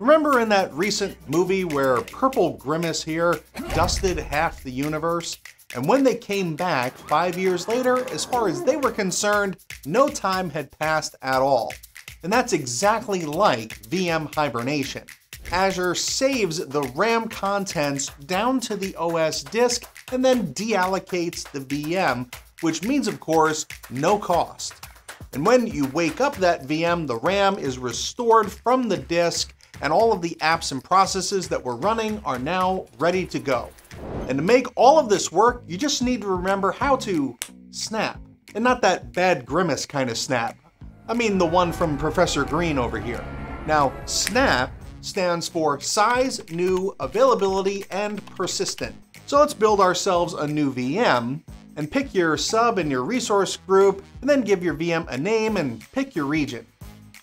Remember in that recent movie where Purple Grimace here dusted half the universe? And when they came back 5 years later, as far as they were concerned, no time had passed at all. And that's exactly like VM hibernation. Azure saves the RAM contents down to the OS disk and then deallocates the VM, which means, of course, no cost. And when you wake up that VM, the RAM is restored from the disk, and all of the apps and processes that we're running are now ready to go. And to make all of this work, you just need to remember how to snap. And not that bad grimace kind of snap. I mean the one from Professor Green over here. Now, snap stands for size, new, availability, and persistent. So let's build ourselves a new VM and pick your sub and your resource group, and then give your VM a name and pick your region.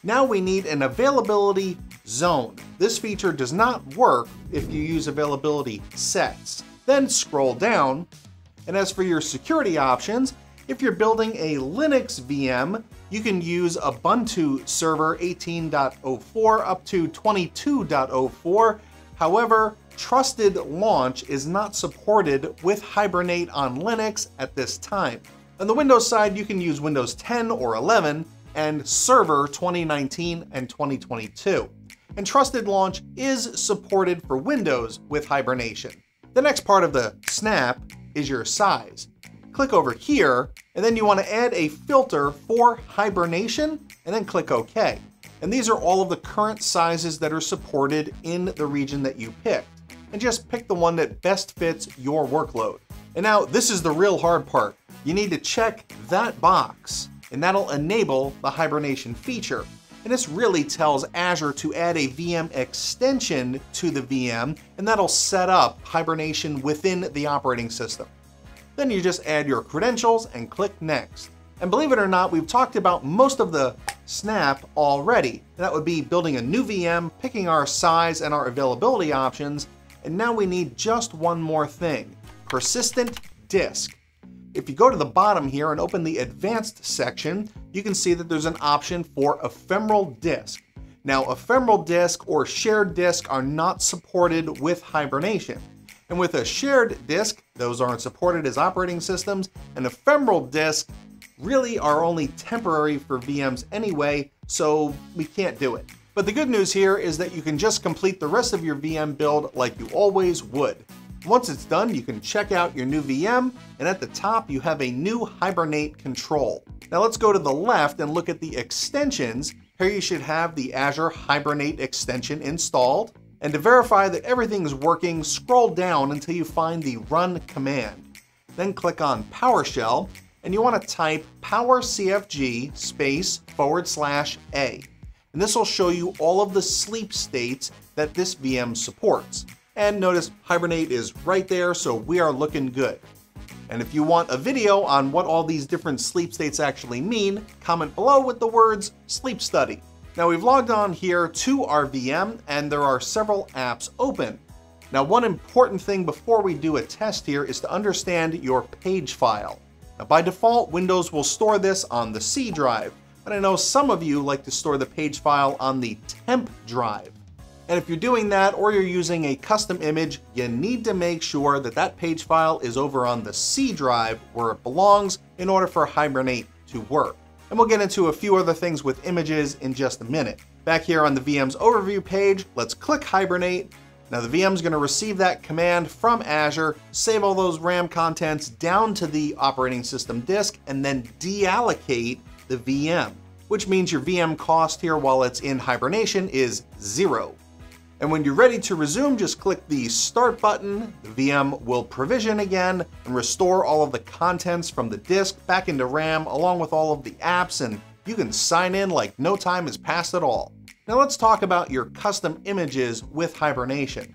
Now we need an availability zone. This feature does not work if you use availability sets. Then scroll down, and as for your security options, if you're building a Linux VM, you can use Ubuntu Server 18.04 up to 22.04. However, Trusted Launch is not supported with Hibernate on Linux at this time. On the Windows side, you can use Windows 10 or 11 and Server 2019 and 2022. And Trusted Launch is supported for Windows with hibernation. The next part of the snap is your size. Click over here, and then you want to add a filter for hibernation, and then click OK. And these are all of the current sizes that are supported in the region that you picked. And just pick the one that best fits your workload. And now this is the real hard part. You need to check that box, and that'll enable the hibernation feature. And this really tells Azure to add a VM extension to the VM, and that'll set up hibernation within the operating system. Then you just add your credentials and click next. And believe it or not, we've talked about most of the snap already. That would be building a new VM, picking our size and our availability options. And now we need just one more thing, persistent disk. If you go to the bottom here and open the advanced section, you can see that there's an option for ephemeral disk. Now, ephemeral disk or shared disk are not supported with hibernation. And with a shared disk, those aren't supported as operating systems, and ephemeral disk really are only temporary for VMs anyway, so we can't do it. But the good news here is that you can just complete the rest of your VM build like you always would. Once it's done, you can check out your new VM, and at the top you have a new Hibernate control. Now let's go to the left and look at the extensions. Here you should have the Azure Hibernate extension installed. And to verify that everything's working, scroll down until you find the run command. Then click on PowerShell, and you want to type powercfg /A. And this will show you all of the sleep states that this VM supports. And notice Hibernate is right there, so we are looking good. And if you want a video on what all these different sleep states actually mean, comment below with the words sleep study. Now we've logged on here to our VM, and there are several apps open. Now one important thing before we do a test here is to understand your page file. Now by default, Windows will store this on the C drive, but I know some of you like to store the page file on the temp drive. And if you're doing that or you're using a custom image, you need to make sure that that page file is over on the C drive where it belongs in order for Hibernate to work. And we'll get into a few other things with images in just a minute. Back here on the VM's overview page, let's click Hibernate. Now the VM's going to receive that command from Azure, save all those RAM contents down to the operating system disk, and then deallocate the VM, which means your VM cost here while it's in hibernation is zero. And when you're ready to resume, just click the Start button. The VM will provision again and restore all of the contents from the disk back into RAM along with all of the apps, and you can sign in like no time has passed at all. Now let's talk about your custom images with hibernation.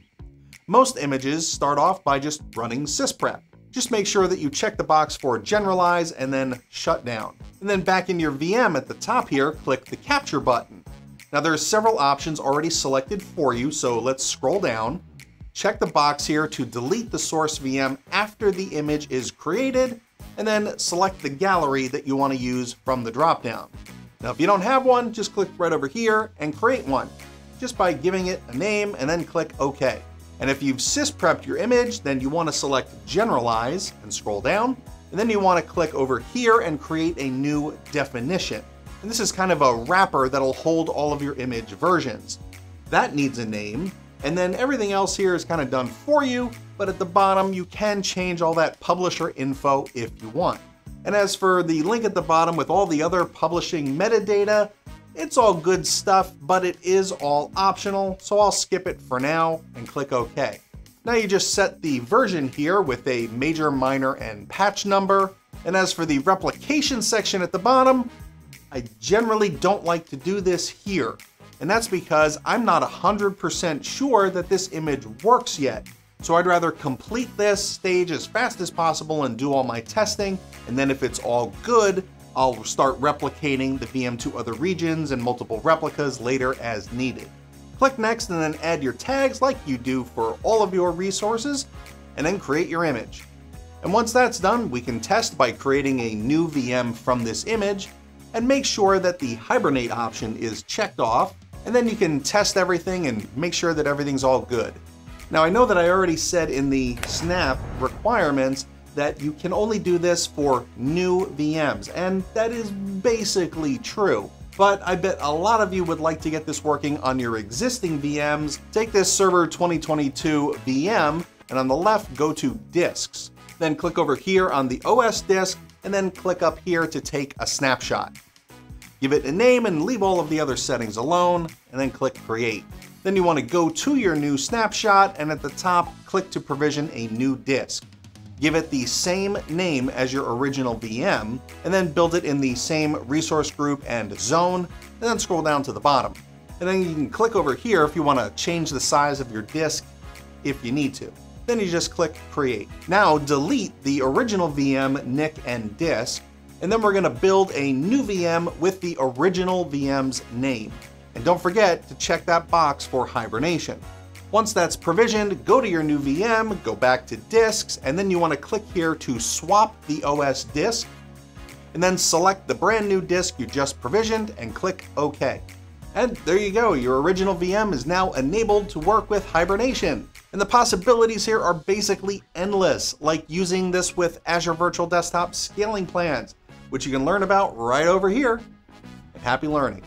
Most images start off by just running sysprep. Just make sure that you check the box for Generalize and then Shutdown. And then back in your VM at the top here, click the Capture button. Now there's several options already selected for you, so let's scroll down. Check the box here to delete the source VM after the image is created, and then select the gallery that you want to use from the dropdown. Now if you don't have one, just click right over here and create one. just by giving it a name and then click OK. And if you've sysprepped your image, then you want to select Generalize and scroll down. And then you want to click over here and create a new definition. And this is kind of a wrapper that'll hold all of your image versions. That needs a name. And then everything else here is kind of done for you, but at the bottom, you can change all that publisher info if you want. And as for the link at the bottom with all the other publishing metadata, it's all good stuff, but it is all optional, so I'll skip it for now and click OK. Now you just set the version here with a major, minor, and patch number. And as for the replication section at the bottom, I generally don't like to do this here. And that's because I'm not 100% sure that this image works yet. So I'd rather complete this stage as fast as possible and do all my testing. And then if it's all good, I'll start replicating the VM to other regions and multiple replicas later as needed. Click Next and then add your tags like you do for all of your resources, and then create your image. And once that's done, we can test by creating a new VM from this image and make sure that the Hibernate option is checked off, and then you can test everything and make sure that everything's all good. Now I know that I already said in the snap requirements that you can only do this for new VMs, and that is basically true. But I bet a lot of you would like to get this working on your existing VMs. Take this Server 2022 VM, and on the left, go to Disks. Then click over here on the OS disk, and then click up here to take a snapshot. Give it a name and leave all of the other settings alone, and then click Create. Then you want to go to your new snapshot, and at the top, click to provision a new disk. Give it the same name as your original VM, and then build it in the same resource group and zone, and then scroll down to the bottom. And then you can click over here if you want to change the size of your disk if you need to. Then you just click Create. Now delete the original VM, NIC, and disk, and then we're going to build a new VM with the original VM's name. And don't forget to check that box for hibernation. Once that's provisioned, go to your new VM, go back to Disks, and then you want to click here to swap the OS disk, and then select the brand new disk you just provisioned and click OK. And there you go, your original VM is now enabled to work with hibernation. And the possibilities here are basically endless, like using this with Azure Virtual Desktop scaling plans, which you can learn about right over here. And happy learning.